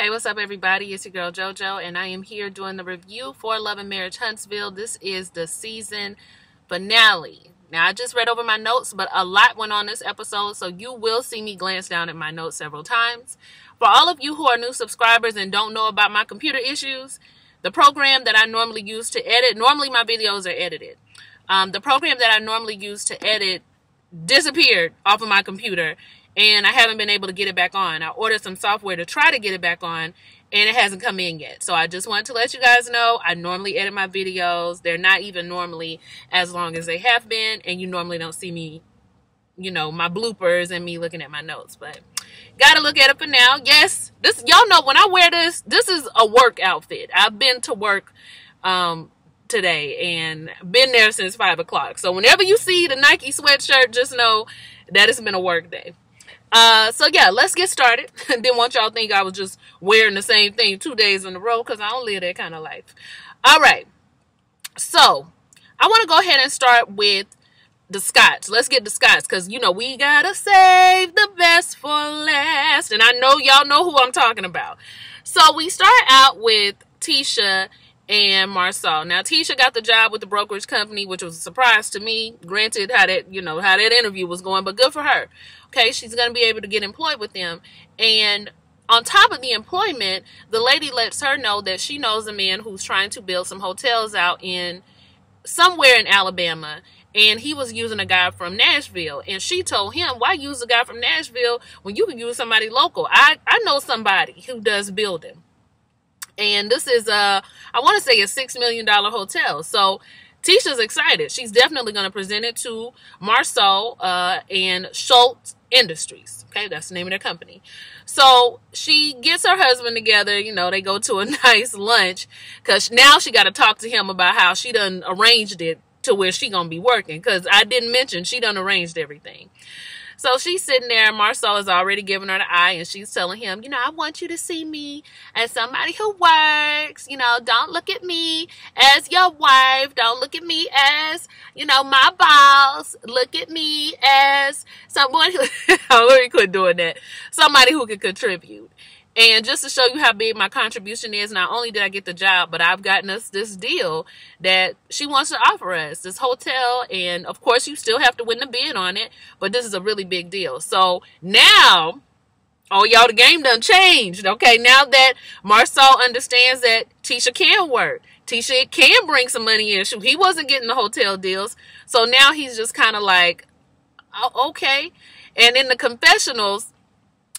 Hey, what's up everybody? It's your girl JoJo and I am here doing the review for Love and Marriage Huntsville. This is the season finale. Now I just read over my notes, but a lot went on this episode, so you will see me glance down at my notes several times. For all of you who are new subscribers and don't know about my computer issues, the program that I normally use to edit, normally my videos are edited. The program that I normally use to edit disappeared off of my computer and I haven't been able to get it back on. I ordered some software to try to get it back on, and it hasn't come in yet. So I just wanted to let you guys know, I normally edit my videos. They're not even normally as long as they have been, and you normally don't see me, you know, my bloopers and me looking at my notes. But gotta look at it for now. Yes, this, y'all know when I wear this, this is a work outfit. I've been to work today and been there since 5 o'clock. So whenever you see the Nike sweatshirt, just know that it's been a work day. So yeah, let's get started. Didn't want y'all think I was just wearing the same thing 2 days in a row, because I don't live that kind of life. All right, so I want to go ahead and start with the Scotts. Let's get the Scotts, because, you know, we gotta save the best for last, and I know y'all know who I'm talking about. So we start out with Tisha and Marcel. Now, Tisha got the job with the brokerage company, which was a surprise to me, granted how that, you know, how that interview was going, but good for her. Okay, she's going to be able to get employed with them. And on top of the employment, the lady lets her know that she knows a man who's trying to build some hotels out in somewhere in Alabama, and he was using a guy from Nashville. And she told him, why use a guy from Nashville when you can use somebody local? I know somebody who does building. And this is, I want to say, a $6 million hotel. So Tisha's excited. She's definitely going to present it to Marcel and Schultz Industries. Okay, that's the name of their company. So she gets her husband together. You know, they go to a nice lunch, because now she got to talk to him about how she done arranged it to where she going to be working, because I didn't mention she done arranged everything. So she's sitting there, and Marcel is already giving her the eye, and she's telling him, you know, I want you to see me as somebody who works. You know, don't look at me as your wife. Don't look at me as, you know, my boss. Look at me as someone who, let me quit doing that, somebody who can contribute. And just to show you how big my contribution is, not only did I get the job, but I've gotten us this deal that she wants to offer us, this hotel. And, of course, you still have to win the bid on it, but this is a really big deal. So now, oh, y'all, the game done changed, okay? Now that Marcel understands that Tisha can work, Tisha can bring some money in. Shoot, he wasn't getting the hotel deals, so now he's just kind of like, oh, okay. And in the confessionals,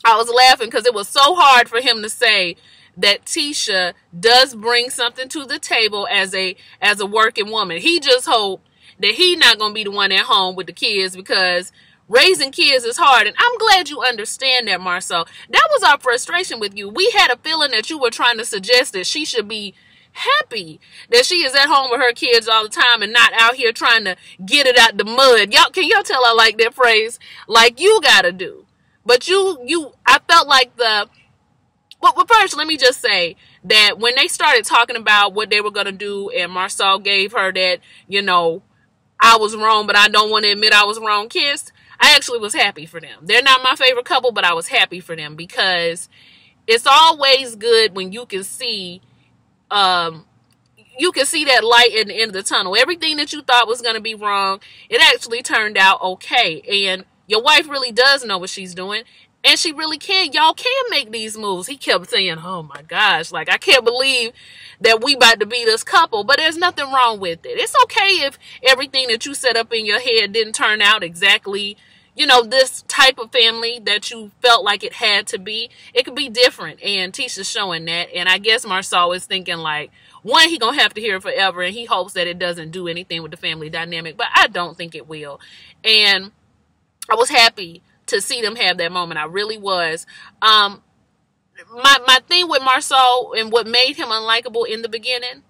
I was laughing because it was so hard for him to say that Tisha does bring something to the table as a working woman. He just hoped that he not going to be the one at home with the kids, because raising kids is hard. And I'm glad you understand that, Marcel. That was our frustration with you. We had a feeling that you were trying to suggest that she should be happy that she is at home with her kids all the time and not out here trying to get it out the mud. Y'all, can y'all tell I like that phrase? Like you got to do. But I felt like well, first, let me just say that when they started talking about what they were going to do and Marcel gave her that, you know, I was wrong, but I don't want to admit I was wrong kiss, I actually was happy for them. They're not my favorite couple, but I was happy for them, because it's always good when you can see that light at the end of the tunnel. Everything that you thought was going to be wrong, it actually turned out okay. And your wife really does know what she's doing, and she really can. Y'all can make these moves. He kept saying, oh my gosh, like, I can't believe that we about to be this couple, but there's nothing wrong with it. It's okay if everything that you set up in your head didn't turn out exactly, you know, this type of family that you felt like it had to be. It could be different, and Tisha's showing that, and I guess Marcel is thinking, like, one, he going to have to hear it forever, and he hopes that it doesn't do anything with the family dynamic, but I don't think it will. And I was happy to see them have that moment. I really was. My thing with Marcel and what made him unlikable in the beginning,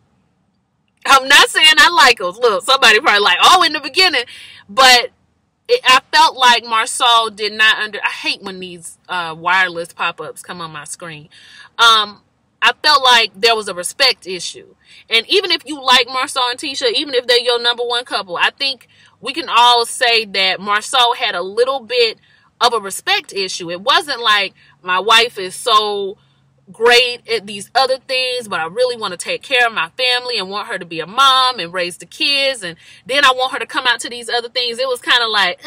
I'm not saying I like him. Look, somebody probably like, oh, in the beginning. But I felt like Marcel did not I hate when these wireless pop-ups come on my screen. I felt like there was a respect issue. And even if you like Marcel and Tisha, even if they're your number one couple, I think we can all say that Marcel had a little bit of a respect issue. It wasn't like my wife is so great at these other things, but I really want to take care of my family and want her to be a mom and raise the kids, and then I want her to come out to these other things. It was kind of like,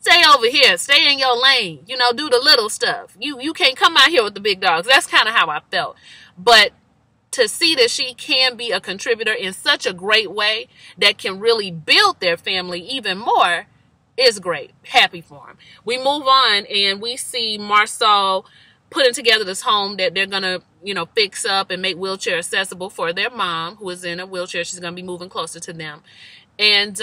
stay over here, stay in your lane, you know, do the little stuff. You can't come out here with the big dogs. That's kind of how I felt. But to see that she can be a contributor in such a great way that can really build their family even more is great. Happy for them. We move on and we see Martell putting together this home that they're going to, you know, fix up and make wheelchair accessible for their mom, who is in a wheelchair. She's going to be moving closer to them. And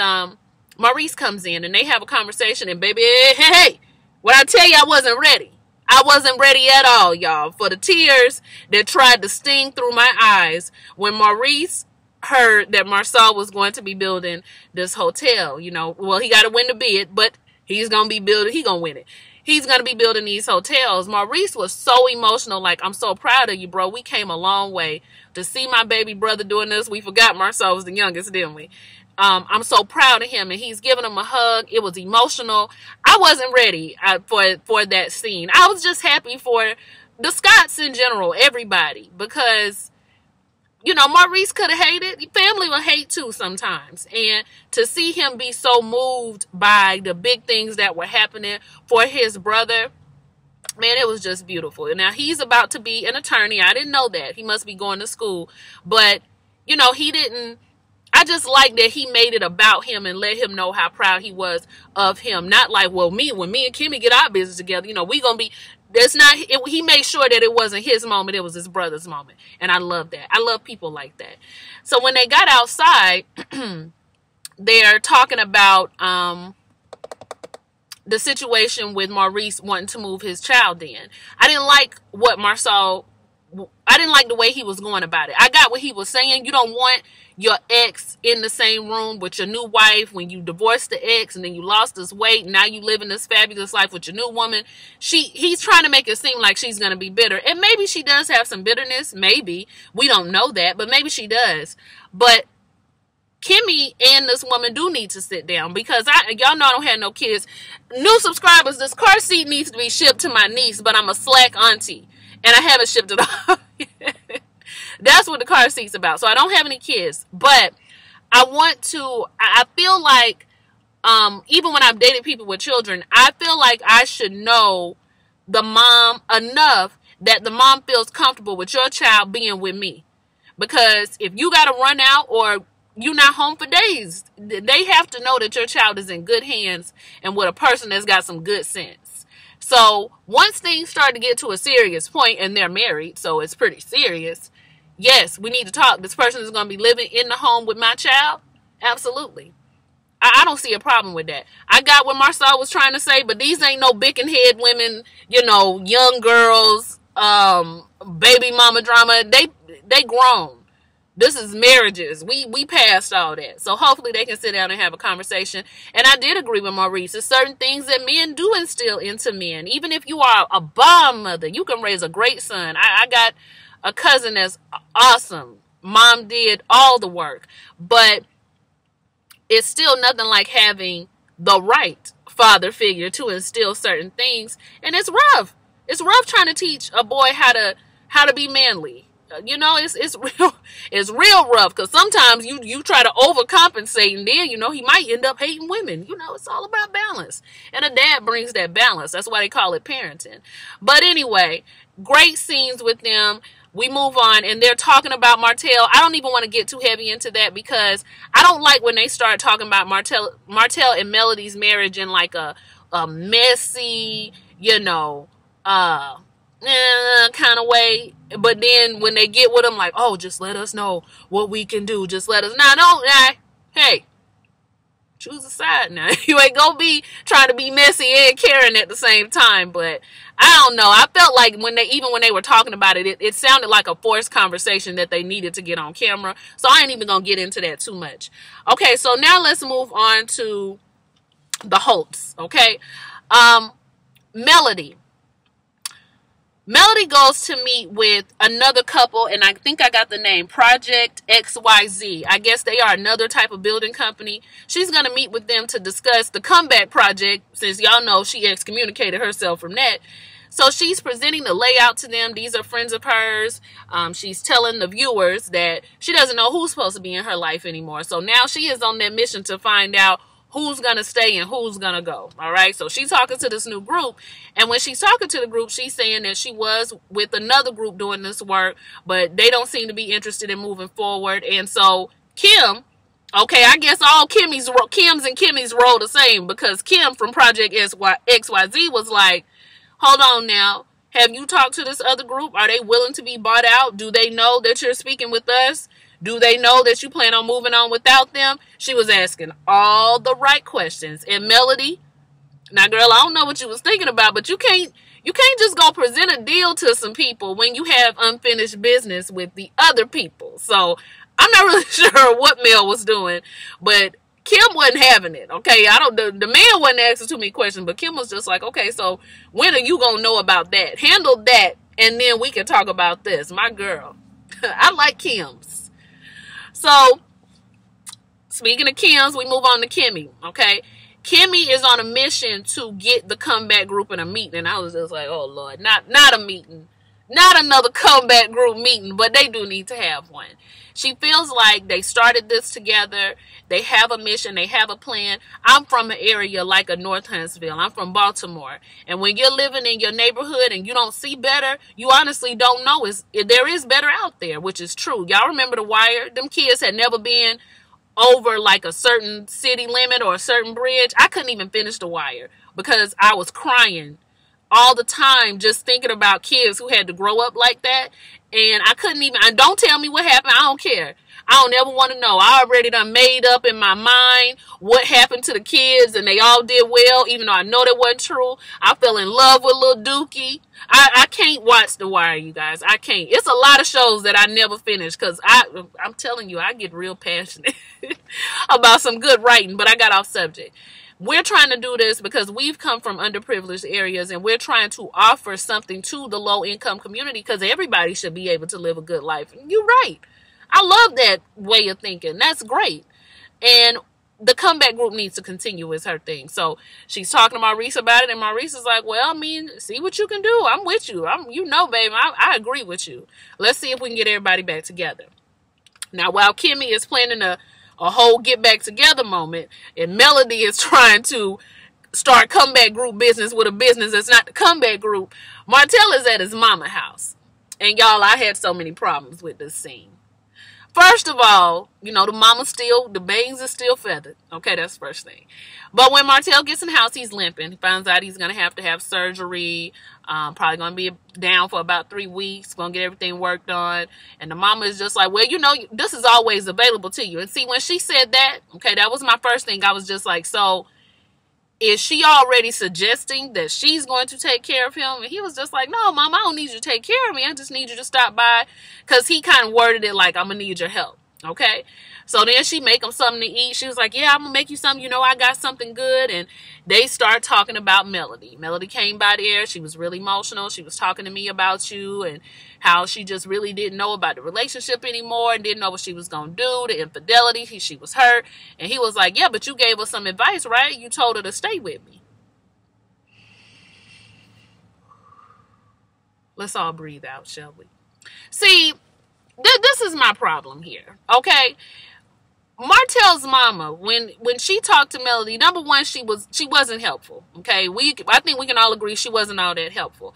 Maurice comes in and they have a conversation, and baby, hey, what I tell you, I wasn't ready. I wasn't ready at all, y'all, for the tears that tried to sting through my eyes when Maurice heard that Martell was going to be building this hotel. You know, well, he got to win the bid, but he's going to be building, he's going to win it. He's going to be building these hotels. Maurice was so emotional, like, I'm so proud of you, bro. We came a long way to see my baby brother doing this. We forgot Martell was the youngest, didn't we? I'm so proud of him, and he's giving him a hug. It was emotional. I wasn't ready for that scene. I was just happy for the Scotts in general, everybody, because, you know, Maurice could have hated. Family will hate too sometimes. And to see him be so moved by the big things that were happening for his brother, man, it was just beautiful. Now, he's about to be an attorney. I didn't know that. He must be going to school. But, you know, he didn't. I just like that he made it about him and let him know how proud he was of him. Not like, well, when me and Kimmie get our business together, you know, we gonna be. That's not. He made sure that it wasn't his moment; it was his brother's moment, and I love that. I love people like that. So when they got outside, they're talking about the situation with Maurice wanting to move his child in. I didn't like what Martell. I didn't like the way he was going about it. I got what he was saying. You don't want your ex in the same room with your new wife. When you divorced the ex and then you lost this weight, now you live in this fabulous life with your new woman. He's trying to make it seem like she's going to be bitter. And maybe she does have some bitterness. Maybe. We don't know that, but maybe she does. But Kimmie and this woman do need to sit down, because y'all know I don't have no kids. New subscribers, this car seat needs to be shipped to my niece, but I'm a slack auntie. And I haven't shipped it off. That's what the car seat's about. So I don't have any kids. But I feel like, even when I've dated people with children, I feel like I should know the mom enough that the mom feels comfortable with your child being with me. Because if you got to run out or you're not home for days, they have to know that your child is in good hands and with a person that's got some good sense. So once things start to get to a serious point, and they're married, so it's pretty serious, yes, we need to talk. This person is going to be living in the home with my child? Absolutely. I don't see a problem with that. I got what Martell was trying to say, but these ain't no bickin' head women, you know, young girls, baby mama drama. They grown. This is marriages. We passed all that. So hopefully they can sit down and have a conversation. And I did agree with Maurice. There's certain things that men do instill into men. Even if you are a bomb mother, you can raise a great son. I got a cousin that's awesome. Mom did all the work. But it's still nothing like having the right father figure to instill certain things. And it's rough. It's rough trying to teach a boy how to be manly. You know, it's real rough, because sometimes you try to overcompensate, and then, you know, he might end up hating women. You know, it's all about balance, and a dad brings that balance. That's why they call it parenting. But anyway, great scenes with them. We move on, and they're talking about Martell. I don't even want to get too heavy into that, because I don't like when they start talking about Martell and Melody's marriage in like a messy, you know, kind of way. But then when they get with them, like, oh, just let us know what we can do. Just let us. Nah, don't. Nah. Hey, choose a side now. You ain't gonna be trying to be messy and caring at the same time. But I don't know. I felt like when they were talking about it, it sounded like a forced conversation that they needed to get on camera. So I ain't even gonna get into that too much. Okay, so now let's move on to the Holts. Okay, Melody. Melody goes to meet with another couple, and I think I got the name, Project XYZ. I guess they are another type of building company. She's going to meet with them to discuss the comeback project, since y'all know she excommunicated herself from that. So she's presenting the layout to them. These are friends of hers. She's telling the viewers that she doesn't know who's supposed to be in her life anymore. So now she is on that mission to find out who's going to stay and who's going to go. All right. So she's talking to this new group. And when she's talking to the group, she's saying that she was with another group doing this work, but they don't seem to be interested in moving forward. And so Kim, okay, I guess all Kim's and Kimmie's role the same, because Kim from Project XYZ was like, hold on now. Have you talked to this other group? Are they willing to be bought out? Do they know that you're speaking with us? Do they know that you plan on moving on without them? She was asking all the right questions. And Melody, now girl, I don't know what you was thinking about, but you can't just go present a deal to some people when you have unfinished business with the other people. So I'm not really sure what Mel was doing, but Kim wasn't having it, okay? The man wasn't asking too many questions, but Kim was just like, okay, so when are you going to know about that? Handle that, and then we can talk about this. My girl, I like Kim's. So, speaking of Kim's, we move on to Kimmie, okay? Kimmie is on a mission to get the comeback group in a meeting, and I was just like, oh, Lord, not a meeting. Not another comeback group meeting, but they do need to have one. She feels like they started this together. They have a mission. They have a plan. I'm from an area like a North Huntsville. I'm from Baltimore. And when you're living in your neighborhood and you don't see better, you honestly don't know there is better out there, which is true. Y'all remember The Wire? Them kids had never been over like a certain city limit or a certain bridge. I couldn't even finish The Wire because I was crying all the time just thinking about kids who had to grow up like that. And I couldn't even, don't tell me what happened. I don't care. I don't ever want to know. I already done made up in my mind what happened to the kids, and they all did well, even though I know that wasn't true. I fell in love with Lil Dookie. I can't watch The Wire, you guys. I can't. It's a lot of shows that I never finish because I'm telling you, I get real passionate about some good writing, but I got off subject. We're trying to do this because we've come from underprivileged areas, and we're trying to offer something to the low-income community because everybody should be able to live a good life. You're right. I love that way of thinking. That's great. And the comeback group needs to continue is her thing. So she's talking to Maurice about it, and Maurice is like, well, I mean, see what you can do. I'm with you. You know, babe, I agree with you. Let's see if we can get everybody back together. Now, while Kimmie is planning a whole get back together moment, and Melody is trying to start comeback group business with a business that's not the comeback group, Martell is at his mama house. And y'all, I had so many problems with this scene. First of all, you know, the bangs is still feathered. Okay, that's the first thing. But when Martell gets in the house, he's limping. He finds out he's going to have surgery. Probably going to be down for about 3 weeks. Going to get everything worked on. And the mama is just like, well, you know, this is always available to you. And see, when she said that, okay, that was my first thing. I was just like, so is she already suggesting that she's going to take care of him? And he was just like, no, Mom, I don't need you to take care of me. I just need you to stop by. Because he kind of worded it like, I'm going to need your help. Okay? So then she make him something to eat. She was like, yeah, I'm going to make you something. You know, I got something good. And they start talking about Melody. Melody came by there. She was really emotional. She was talking to me about you and how she just really didn't know about the relationship anymore and didn't know what she was going to do, the infidelity. She was hurt. And he was like, yeah, but you gave her some advice, right? You told her to stay with me. Let's all breathe out, shall we? See, this is my problem here, okay? Martell's mama, when she talked to Melody, number one, she wasn't helpful, okay? I think we can all agree she wasn't all that helpful.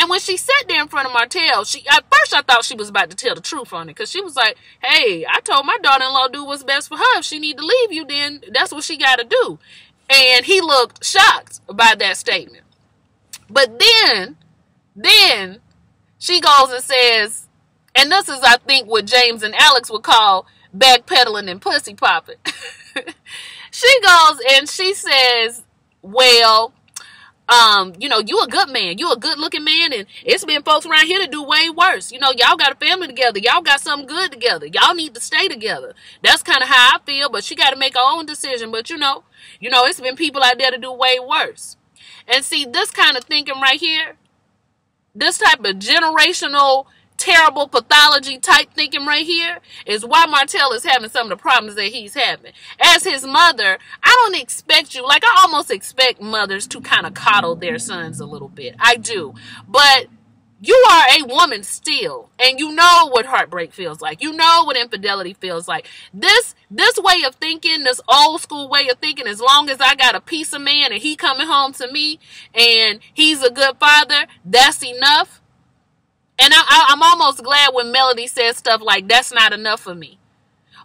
And when she sat there in front of Martell, at first I thought she was about to tell the truth on it, because she was like, hey, I told my daughter-in-law do what's best for her. If she need to leave you, then that's what she got to do. And he looked shocked by that statement. But then she goes and says, and this is, I think, what James and Alex would call backpedaling and pussy popping. She goes and she says, well, you know, you a good man. You a good-looking man, and it's been folks around here that do way worse. You know, y'all got a family together. Y'all got something good together. Y'all need to stay together. That's kind of how I feel, but she got to make her own decision. But, you know, it's been people out there that do way worse. And see, this kind of thinking right here, this type of generational terrible pathology type thinking right here is why Martell is having some of the problems that he's having. As his mother, I don't expect you, like I almost expect mothers to kind of coddle their sons a little bit. I do. But you are a woman still, and you know what heartbreak feels like. You know what infidelity feels like. This way of thinking, this old school way of thinking, as long as I got a piece of man and he coming home to me and he's a good father, that's enough. And I'm almost glad when Melody says stuff like, that's not enough for me.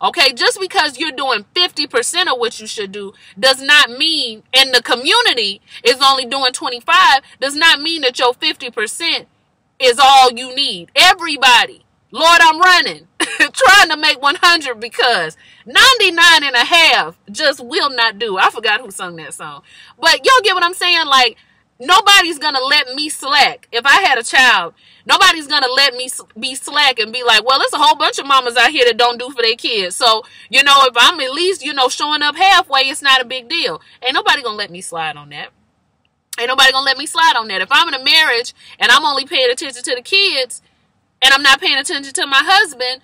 Okay, just because you're doing 50% of what you should do does not mean, and the community is only doing 25, does not mean that your 50% is all you need. Everybody, Lord, I'm running, trying to make 100 because 99.5 just will not do. I forgot who sung that song, but y'all get what I'm saying? Like, nobody's going to let me slack. If I had a child, nobody's going to let me be slack and be like, well, there's a whole bunch of mamas out here that don't do for their kids. So, you know, if I'm at least, you know, showing up halfway, it's not a big deal. Ain't nobody going to let me slide on that. Ain't nobody going to let me slide on that. If I'm in a marriage and I'm only paying attention to the kids and I'm not paying attention to my husband,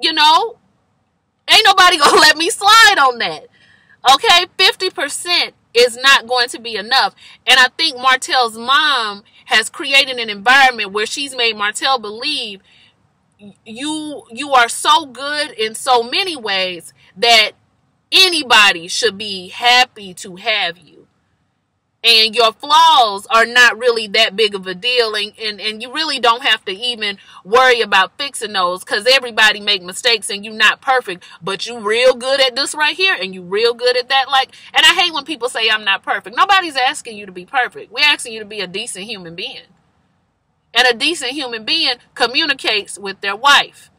you know, ain't nobody going to let me slide on that. Okay, 50% is not going to be enough. And I think Martell's mom has created an environment where she's made Martell believe you are so good in so many ways that anybody should be happy to have you. And your flaws are not really that big of a deal. And you really don't have to even worry about fixing those, because everybody make mistakes and you're not perfect. But you real good at this right here and you real good at that. Like, and I hate when people say I'm not perfect. Nobody's asking you to be perfect. We're asking you to be a decent human being. And a decent human being communicates with their wife.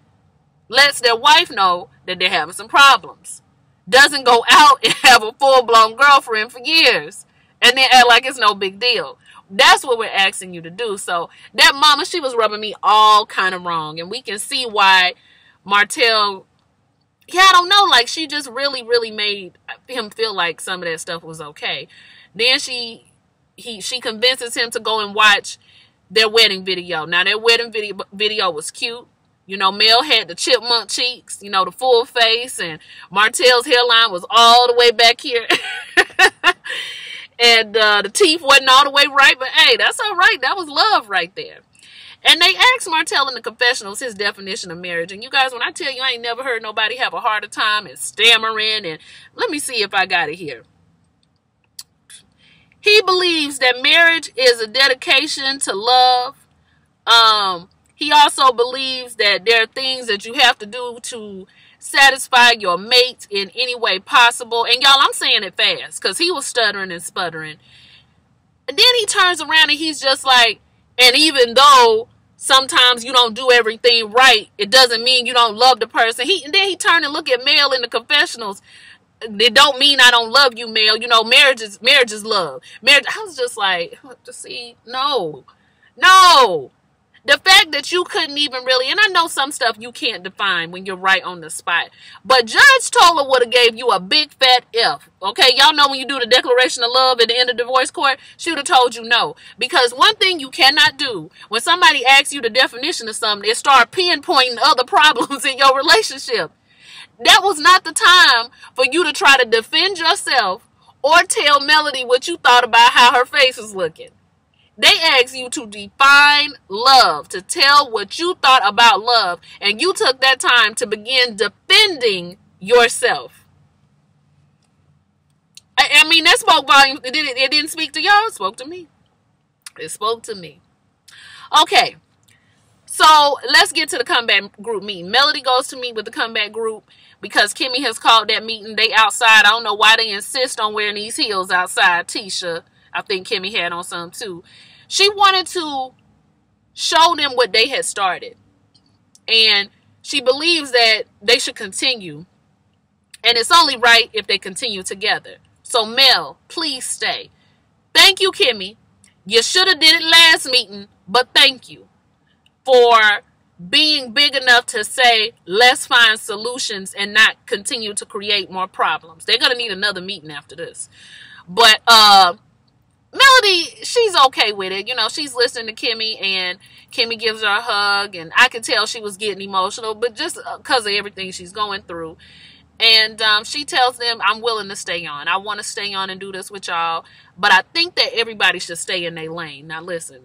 Lets their wife know that they're having some problems. Doesn't go out and have a full-blown girlfriend for years and then act like it's no big deal. That's what we're asking you to do. So that mama, she was rubbing me all kind of wrong. And we can see why Martell, yeah, I don't know. Like, she just really, really made him feel like some of that stuff was okay. Then she convinces him to go and watch their wedding video. Now, their wedding video was cute. You know, Mel had the chipmunk cheeks, you know, the full face. And Martell's hairline was all the way back here. And the teeth wasn't all the way right, but hey, that's all right. That was love right there. And they asked Martell in the confessionals his definition of marriage. And you guys, when I tell you, I ain't never heard nobody have a harder time and stammering. And let me see if I got it here. He believes that marriage is a dedication to love. He also believes that there are things that you have to do to satisfy your mate in any way possible. And y'all, I'm saying it fast because he was stuttering and sputtering. And then he turns around and he's just like, and even though sometimes you don't do everything right, it doesn't mean you don't love the person. And then he turned and looked at Mel in the confessionals. It don't mean I don't love you, Mel. You know, marriage is love. Marriage. I was just like, see, no. The fact that you couldn't even really, and I know some stuff you can't define when you're right on the spot, but Judge Toler would have gave you a big fat F, okay? Y'all know when you do the declaration of love at the end of divorce court, she would have told you no. Because one thing you cannot do, when somebody asks you the definition of something, they start pinpointing other problems in your relationship. That was not the time for you to try to defend yourself or tell Melody what you thought about how her face was looking. They asked you to define love, to tell what you thought about love, and you took that time to begin defending yourself. I mean, that spoke volumes. It didn't speak to y'all. It spoke to me. It spoke to me. Okay, so let's get to the comeback group meeting. Melody goes to meet with the comeback group because Kimmie has called that meeting. They outside. I don't know why they insist on wearing these heels outside, Tisha. I think Kimmie had on some too. She wanted to show them what they had started. And she believes that they should continue. And it's only right if they continue together. So Mel, please stay. Thank you, Kimmie. You should have did it last meeting, but thank you for being big enough to say, let's find solutions and not continue to create more problems. They're going to need another meeting after this. But Melody, she's okay with it. You know, she's listening to Kimmie, and Kimmie gives her a hug, and I could tell she was getting emotional, but just because of everything she's going through. And she tells them, I'm willing to stay on. I want to stay on and do this with y'all, but I think that everybody should stay in their lane. Now, listen,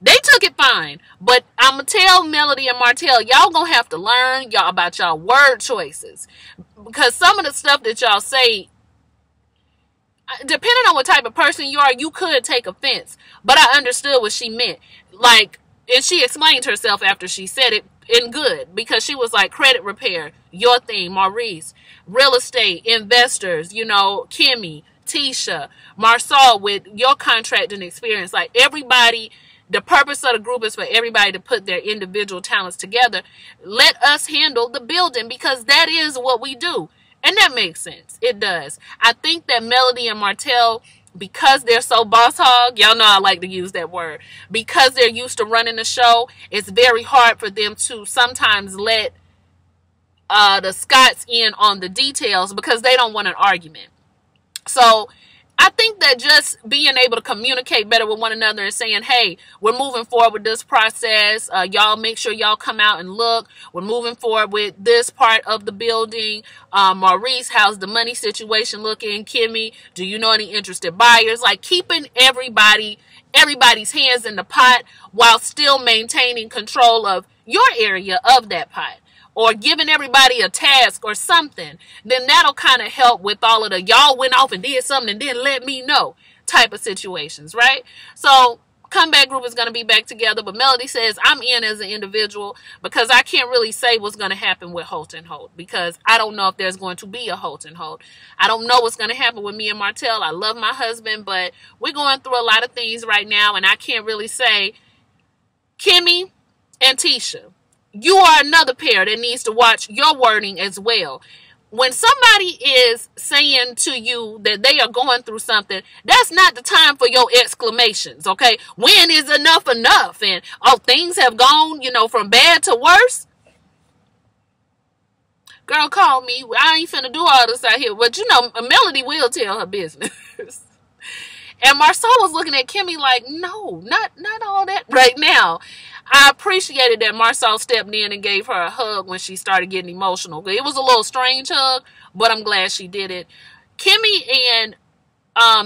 they took it fine, but I'm going to tell Melody and Martell, y'all going to have to learn about y'all word choices, because some of the stuff that y'all say, depending on what type of person you are, you could take offense. But I understood what she meant. Like, and she explained herself after she said it. And good, because she was like, credit repair, your thing, Maurice, real estate, investors, you know, Kimmie, Tisha, Marcel with your contracting experience. Like, everybody, the purpose of the group is for everybody to put their individual talents together. Let us handle the building, because that is what we do. And that makes sense. It does. I think that Melody and Martell, because they're so boss hog, y'all know I like to use that word, because they're used to running the show, it's very hard for them to sometimes let the Scots in on the details, because they don't want an argument. So I think that just being able to communicate better with one another and saying, hey, we're moving forward with this process. Y'all make sure y'all come out and look. We're moving forward with this part of the building. Maurice, how's the money situation looking? Kimmie, do you know any interested buyers? Like, keeping everybody's hands in the pot while still maintaining control of your area of that pot, or giving everybody a task or something. Then that'll kind of help with all of the y'all went off and did something and didn't let me know type of situations, right? So comeback group is going to be back together, but Melody says, I'm in as an individual, because I can't really say what's going to happen with Holt and Holt, because I don't know if there's going to be a Holt and Holt. I don't know what's going to happen with me and Martell. I love my husband, but we're going through a lot of things right now, and I can't really say. Kimmie and Tisha, you are another pair that needs to watch your wording as well. When somebody is saying to you that they are going through something, that's not the time for your exclamations, okay? When is enough enough? And, oh, things have gone, you know, from bad to worse. Girl, call me. I ain't finna do all this out here. But, you know, Melody will tell her business. And Marcel was looking at Kimmie like, no, not all that right now. I appreciated that Marcel stepped in and gave her a hug when she started getting emotional. It was a little strange hug, but I'm glad she did it. Kimmie and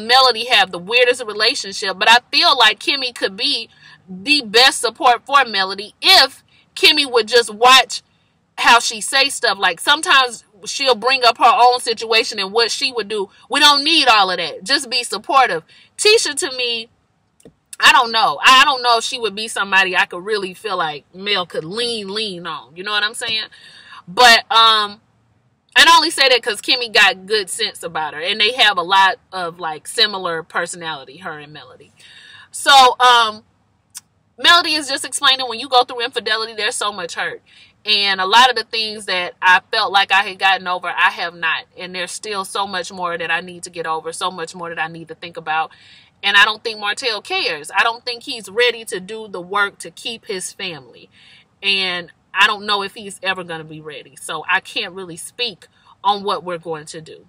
Melody have the weirdest relationship, but I feel like Kimmie could be the best support for Melody if Kimmie would just watch how she say stuff. Like, sometimes she'll bring up her own situation and what she would do. We don't need all of that. Just be supportive. Tisha, to me, I don't know. I don't know if she would be somebody I could really feel like Mel could lean on. You know what I'm saying? But I only say that because Kimmie got good sense about her, and they have a lot of like similar personality, her and Melody. So Melody is just explaining, when you go through infidelity, there's so much hurt. And a lot of the things that I felt like I had gotten over, I have not. And there's still so much more that I need to get over, so much more that I need to think about. And I don't think Martell cares. I don't think he's ready to do the work to keep his family. And I don't know if he's ever going to be ready. So I can't really speak on what we're going to do.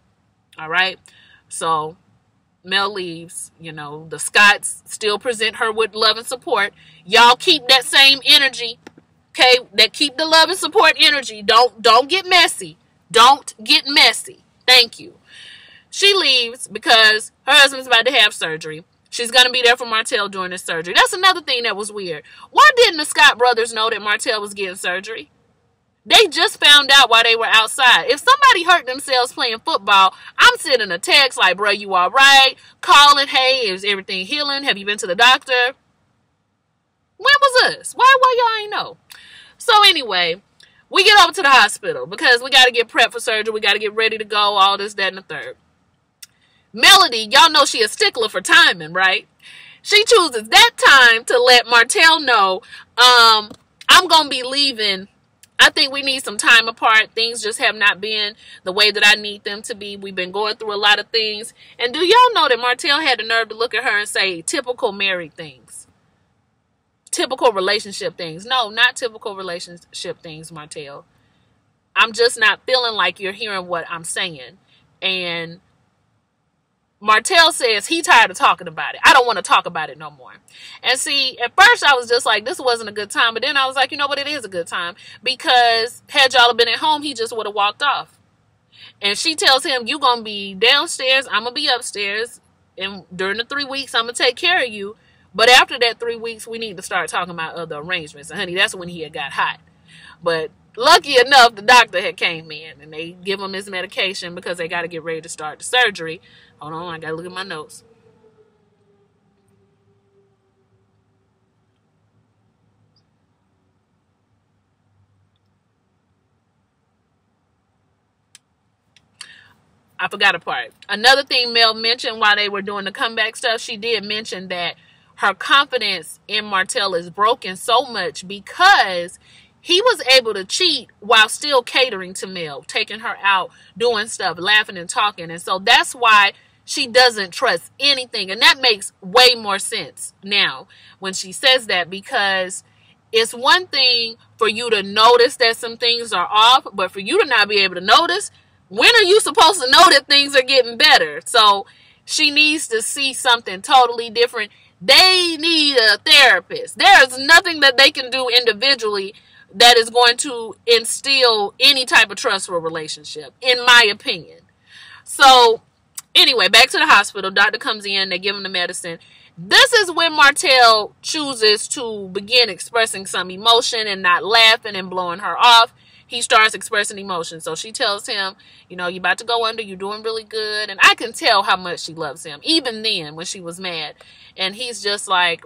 All right? So Mel leaves. You know, the Scots still present her with love and support. Y'all keep that same energy. Okay, that keep the love and support energy. Don't get messy. Don't get messy. Thank you. She leaves because her husband's about to have surgery. She's going to be there for Martell during the surgery. That's another thing that was weird. Why didn't the Scott brothers know that Martell was getting surgery? They just found out while they were outside. If somebody hurt themselves playing football, I'm sending a text like, bro, you all right? Calling, hey, is everything healing? Have you been to the doctor? When was this? Why y'all ain't know? So anyway, we get over to the hospital because we got to get prepped for surgery. We got to get ready to go, all this, that, and the third. Melody, y'all know she a stickler for timing, right? She chooses that time to let Martell know, I'm going to be leaving. I think we need some time apart. Things just have not been the way that I need them to be. We've been going through a lot of things. And do y'all know that Martell had the nerve to look at her and say, typical married things? Typical relationship things. No, not typical relationship things, Martell. I'm just not feeling like you're hearing what I'm saying. And Martell says he tired of talking about it. I don't want to talk about it no more. And see, at first I was just like, this wasn't a good time. But then I was like, you know what? It is a good time. Because had y'all been at home, he just would have walked off. And she tells him, you're going to be downstairs. I'm going to be upstairs. And during the 3 weeks, I'm going to take care of you. But after that 3 weeks, we need to start talking about other arrangements. And honey, that's when he had got hot. But lucky enough, the doctor had came in and they give him his medication because they got to get ready to start the surgery. Hold on, I got to look at my notes. I forgot a part. Another thing Mel mentioned while they were doing the comeback stuff, she did mention that her confidence in Martell is broken so much because he was able to cheat while still catering to Mel, taking her out, doing stuff, laughing and talking. And so that's why she doesn't trust anything. And that makes way more sense now when she says that, because it's one thing for you to notice that some things are off, but for you to not be able to notice, when are you supposed to know that things are getting better? So she needs to see something totally different. They need a therapist. There's nothing that they can do individually that is going to instill any type of trustful relationship, in my opinion. So anyway, back to the hospital. Doctor comes in. They give him the medicine. This is when Martell chooses to begin expressing some emotion and not laughing and blowing her off. He starts expressing emotion. So she tells him, you know, you're about to go under. You're doing really good. And I can tell how much she loves him, even then when she was mad. And he's just like,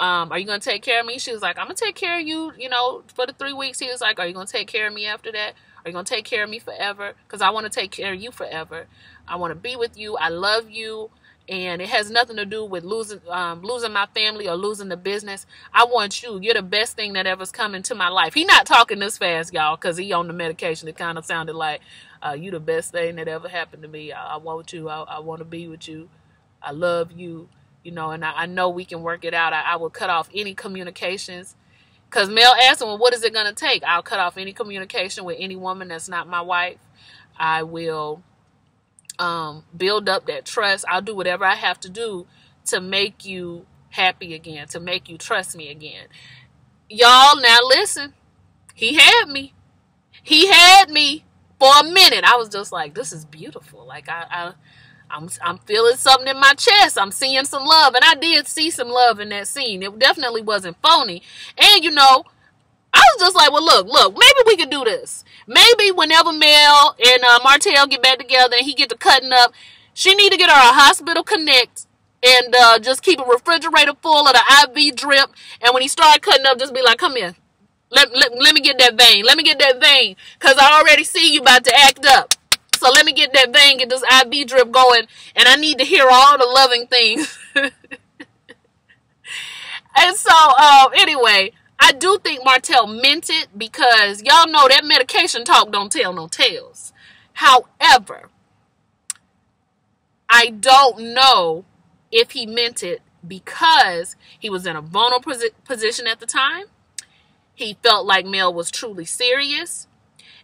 are you going to take care of me? She was like, I'm going to take care of you, you know, for the 3 weeks. He was like, are you going to take care of me after that? Are you going to take care of me forever? Because I want to take care of you forever. I want to be with you. I love you. And it has nothing to do with losing my family or losing the business. I want you. You're the best thing that ever's come into my life. He not talking this fast, y'all, because he on the medication. It kind of sounded like, you the best thing that ever happened to me. I want you. I want to be with you. I love you. You know, and I know we can work it out. I will cut off any communications. Because Mel asked him, well, what is it going to take? I'll cut off any communication with any woman that's not my wife. I will build up that trust. I'll do whatever I have to do to make you happy again, to make you trust me again. Y'all, now listen, he had me. He had me for a minute. I was just like, this is beautiful. Like, I'm feeling something in my chest. I'm seeing some love. And I did see some love in that scene. It definitely wasn't phony. And, you know, I was just like, well, look, maybe we could do this. Maybe whenever Mel and Martell get back together and he get to cutting up, she need to get her a hospital connect and just keep a refrigerator full of the IV drip. And when he start cutting up, just be like, come here. Let me get that vein. Let me get that vein. Because I already see you about to act up. So let me get that vein, get this IV drip going, and I need to hear all the loving things. And so, anyway, I do think Martell meant it because y'all know that medication talk don't tell no tales. However, I don't know if he meant it because he was in a vulnerable position at the time. He felt like Mel was truly serious.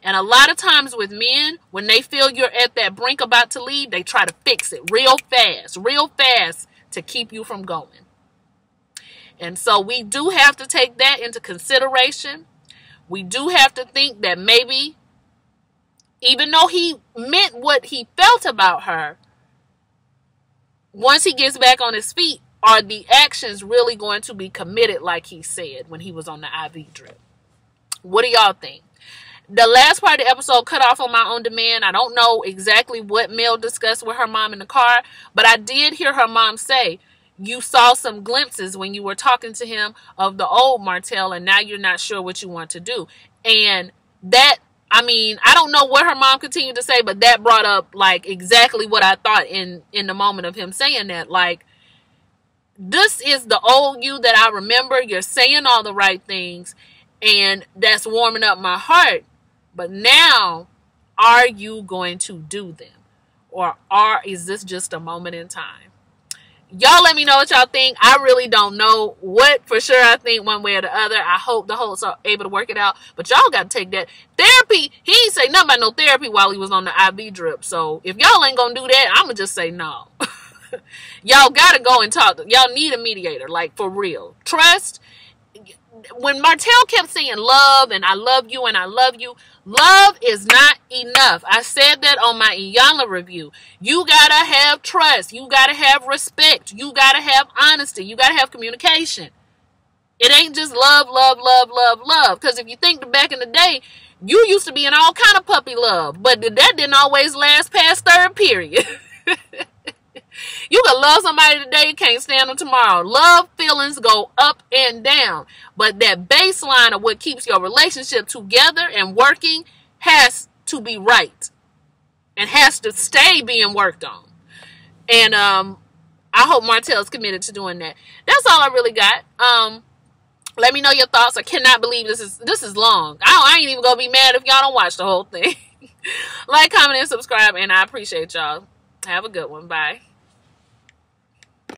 And a lot of times with men, when they feel you're at that brink about to leave, they try to fix it real fast to keep you from going. And so we do have to take that into consideration. We do have to think that maybe, even though he meant what he felt about her, once he gets back on his feet, are the actions really going to be committed like he said when he was on the IV drip? What do y'all think? The last part of the episode cut off on my own demand. I don't know exactly what Mel discussed with her mom in the car, but I did hear her mom say, you saw some glimpses when you were talking to him of the old Martell, and now you're not sure what you want to do. And that, I mean, I don't know what her mom continued to say, but that brought up like exactly what I thought in the moment of him saying that. Like, this is the old you that I remember. You're saying all the right things, and that's warming up my heart. But now, are you going to do them? Or is this just a moment in time? Y'all let me know what y'all think. I really don't know what for sure I think one way or the other. I hope the Holts are able to work it out. But y'all got to take that therapy. He ain't say nothing about no therapy while he was on the IV drip. So if y'all ain't going to do that, I'm going to just say no. Y'all gotta go and talk. Y'all need a mediator, like, for real. Trust. When Martell kept saying love and I love you and I love you, love is not enough. I said that on my Iyanla review. You gotta have trust. You gotta have respect. You gotta have honesty. You gotta have communication. It ain't just love, love, love, love, love. Because if you think back in the day, you used to be in all kind of puppy love, but that didn't always last past third period. You can love somebody today, can't stand them tomorrow. Love feelings go up and down, but that baseline of what keeps your relationship together and working has to be right and has to stay being worked on. And I hope Martell's committed to doing that. That's all I really got. Let me know your thoughts. I cannot believe this is long. I ain't even gonna be mad if y'all don't watch the whole thing. Like, comment, and subscribe, and I appreciate y'all. Have a good one. Bye.